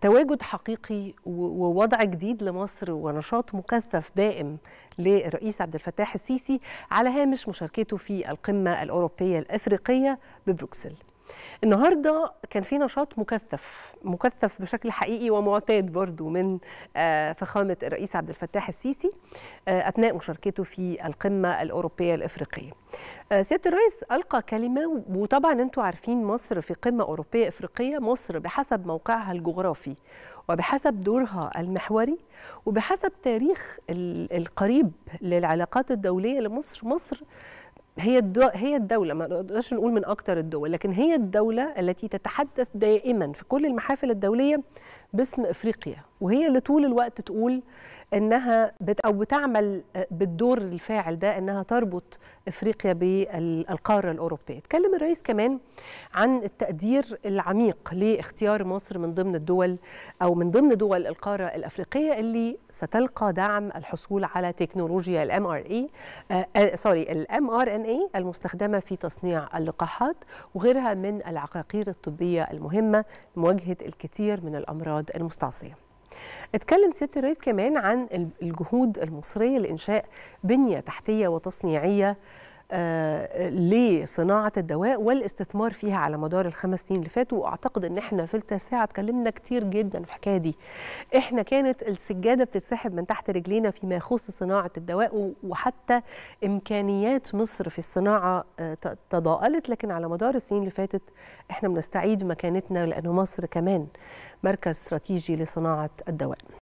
تواجد حقيقي ووضع جديد لمصر ونشاط مكثف دائم للرئيس عبد الفتاح السيسي على هامش مشاركته في القمة الأوروبية الأفريقية ببروكسل. النهارده كان في نشاط مكثف بشكل حقيقي ومعتاد برضو من فخامة الرئيس عبد الفتاح السيسي أثناء مشاركته في القمة الأوروبية الأفريقية. سيادة الرئيس ألقى كلمة، وطبعا أنتم عارفين مصر في قمة أوروبية أفريقية، مصر بحسب موقعها الجغرافي وبحسب دورها المحوري وبحسب تاريخ القريب للعلاقات الدولية لمصر، مصر هي الدولة، ما نقدرش نقول من أكتر الدول، لكن هي الدولة التي تتحدث دائما في كل المحافل الدولية باسم إفريقيا، وهي اللي طول الوقت تقول إنها بتعمل بالدور الفاعل ده إنها تربط إفريقيا بالقارة الأوروبية. اتكلم الرئيس كمان عن التقدير العميق لاختيار مصر من ضمن الدول أو من ضمن دول القارة الأفريقية اللي ستلقى دعم الحصول على تكنولوجيا الmRNA المستخدمة في تصنيع اللقاحات وغيرها من العقاقير الطبية المهمة لمواجهة الكثير من الأمراض المستعصية. اتكلم سيادة الرئيس كمان عن الجهود المصرية لإنشاء بنية تحتية وتصنيعية لصناعة الدواء والاستثمار فيها على مدار ال5 سنين اللي فاتوا، واعتقد ان احنا في التاسعة اتكلمنا كتير جدا في الحكاية دي. احنا كانت السجادة بتتسحب من تحت رجلينا فيما يخص صناعة الدواء، وحتى امكانيات مصر في الصناعة تضاءلت، لكن على مدار السنين اللي فاتت احنا بنستعيد مكانتنا لأن مصر كمان مركز استراتيجي لصناعة الدواء.